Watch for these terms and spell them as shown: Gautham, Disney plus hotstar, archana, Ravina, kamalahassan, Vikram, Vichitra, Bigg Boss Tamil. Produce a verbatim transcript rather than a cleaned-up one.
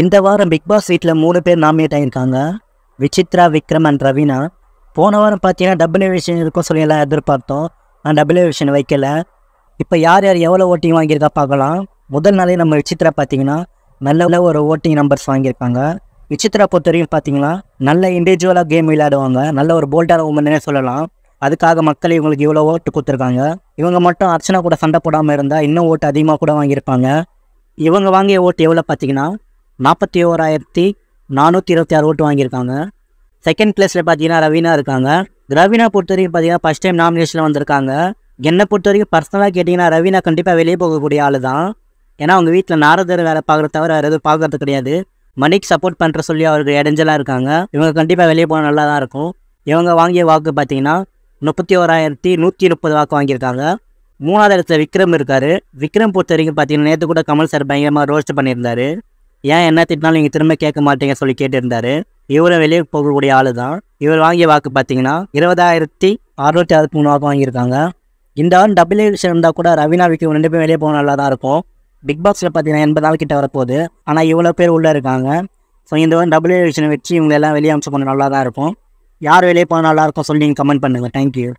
இந்த வாரம் big pass வீட்டில் மூணு பேர் நாமினேட் ஆகியிருக்காங்க. விசித்ரா, விக்ரம் அண்ட் ரவீனா. போன வாரம் பார்த்தீங்கன்னா டபுள் எலிமினேஷன் இருக்கும் சொல்லி எல்லாம் எதிர்பார்த்தோம். நான் டபுள் எலிமினேஷன் வைக்கல. இப்போ யார் யார் எவ்வளோ ஓட்டிங் வாங்கியிருக்கா பார்க்கலாம். முதல் நாளே நம்ம விசித்ரா பார்த்தீங்கன்னா நல்ல ஒரு ஓட்டிங் நம்பர்ஸ் வாங்கியிருக்காங்க. விசித்ரா பொறுத்த வரைக்கும் பார்த்தீங்கன்னா நல்ல இண்டிவிஜுவலாக கேம் விளையாடுவாங்க, நல்ல ஒரு போல்டான உமன்னே சொல்லலாம். அதுக்காக மக்கள் இவங்களுக்கு இவ்வளோ ஓட்டு கொடுத்துருக்காங்க. இவங்க மட்டும் அர்ச்சனா கூட சண்டை போடாமல் இருந்தால் இன்னும் ஓட்டு அதிகமாக கூட வாங்கியிருப்பாங்க. இவங்க வாங்கிய ஓட்டு எவ்வளோ பார்த்தீங்கன்னா நாற்பத்தி ஓராயிரத்தி நானூற்றி இருபத்தி ஆறு ஓட்டு வாங்கியிருக்காங்க. செகண்ட் பிளேஸில் பார்த்தீங்கன்னா ரவீனா இருக்காங்க. ரவீனா பொறுத்த வரைக்கும் பார்த்தீங்கன்னா ஃபஸ்ட் டைம் நாமினேஷனில் வந்திருக்காங்க. என்னை பொறுத்த வரைக்கும் பர்சனலாக கேட்டிங்கன்னா ரவீனா கண்டிப்பாக வெளியே போகக்கூடிய ஆள் தான். ஏன்னா அவங்க வீட்டில் நாரதர் வேலை பார்க்குற தவிர வேறு எதுவும் பார்க்குறது கிடையாது. மணிக்கு சப்போர்ட் பண்ணுற சொல்லி அவருக்கு இடைஞ்சலாக இருக்காங்க. இவங்க கண்டிப்பாக வெளியே போக நல்லா தான் இருக்கும். இவங்க வாங்கிய வாக்கு பார்த்தீங்கன்னா முப்பத்தி ஓராயிரத்தி நூற்றி முப்பது வாக்கு வாங்கியிருக்காங்க. மூணாவது இடத்துல விக்ரம் இருக்கார். விக்ரம் பொறுத்த வரைக்கும் பார்த்தீங்கன்னா நேற்று கூட கமல் சார் பயங்கரமாக ரோஸ்ட் பண்ணியிருந்தார். ஏன் என்ன திட்டினாலும் நீங்கள் திரும்ப கேட்க மாட்டீங்க சொல்லி கேட்டிருந்தாரு. இவரும் வெளியே போகக்கூடிய ஆள் தான். இவர் வாங்கிய வாக்கு பார்த்தீங்கன்னா இருபதாயிரத்தி அறுநூற்றி அறுபத்தி மூணு வாக்கு வாங்கியிருக்காங்க. இந்த ஆள் டபுள் எலிமினேஷன் இருந்தால் கூட ரவீனா விக்ரம் ரெண்டு பேரும் வெளியே போக நல்லா தான் இருக்கும். பிக் பாக்ஸில் பார்த்தீங்கன்னா எண்பது ஆள் கிட்ட வரப்போகுது. ஆனால் இவ்வளோ பேர் உள்ளே இருக்காங்க. ஸோ இந்த வாரம் டபுள் எலிமினேஷனை வச்சு இவங்களெல்லாம் வெளியே அம்சம் பண்ண நல்லா தான் இருக்கும். யார் வெளியே போனால் நல்லாயிருக்கும் சொல்லி நீங்கள் கமெண்ட் பண்ணுங்கள். தேங்க்யூ.